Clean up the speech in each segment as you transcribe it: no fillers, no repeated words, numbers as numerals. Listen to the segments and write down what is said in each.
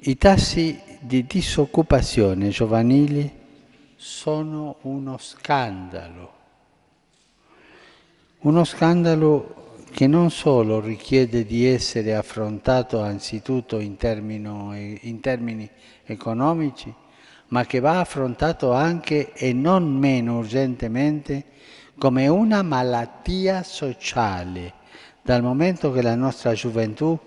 I tassi di disoccupazione giovanili sono uno scandalo che non solo richiede di essere affrontato anzitutto in termini economici, ma che va affrontato anche e non meno urgentemente come una malattia sociale, dal momento che la nostra gioventù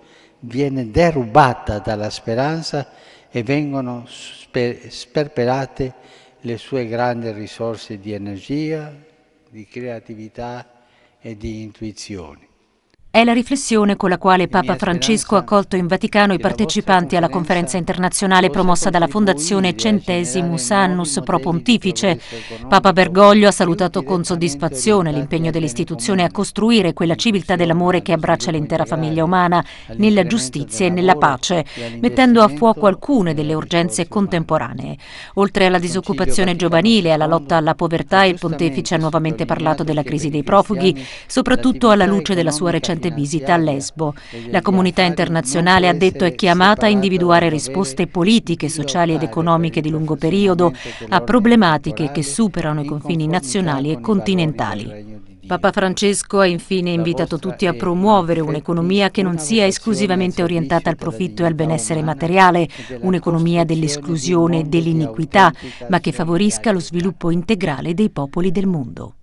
viene derubata dalla speranza e vengono sperperate le sue grandi risorse di energia, di creatività e di intuizione. È la riflessione con la quale Papa Francesco ha accolto in Vaticano i partecipanti alla conferenza internazionale promossa dalla Fondazione Centesimus Annus Pro Pontifice. Papa Bergoglio ha salutato con soddisfazione l'impegno dell'istituzione a costruire quella civiltà dell'amore che abbraccia l'intera famiglia umana, nella giustizia e nella pace, mettendo a fuoco alcune delle urgenze contemporanee. Oltre alla disoccupazione giovanile e alla lotta alla povertà, il Pontefice ha nuovamente parlato della crisi dei profughi, soprattutto alla luce della sua recente visita a Lesbo. La comunità internazionale, ha detto, è chiamata a individuare risposte politiche, sociali ed economiche di lungo periodo a problematiche che superano i confini nazionali e continentali. Papa Francesco ha infine invitato tutti a promuovere un'economia che non sia esclusivamente orientata al profitto e al benessere materiale, un'economia dell'esclusione e dell'iniquità, ma che favorisca lo sviluppo integrale dei popoli del mondo.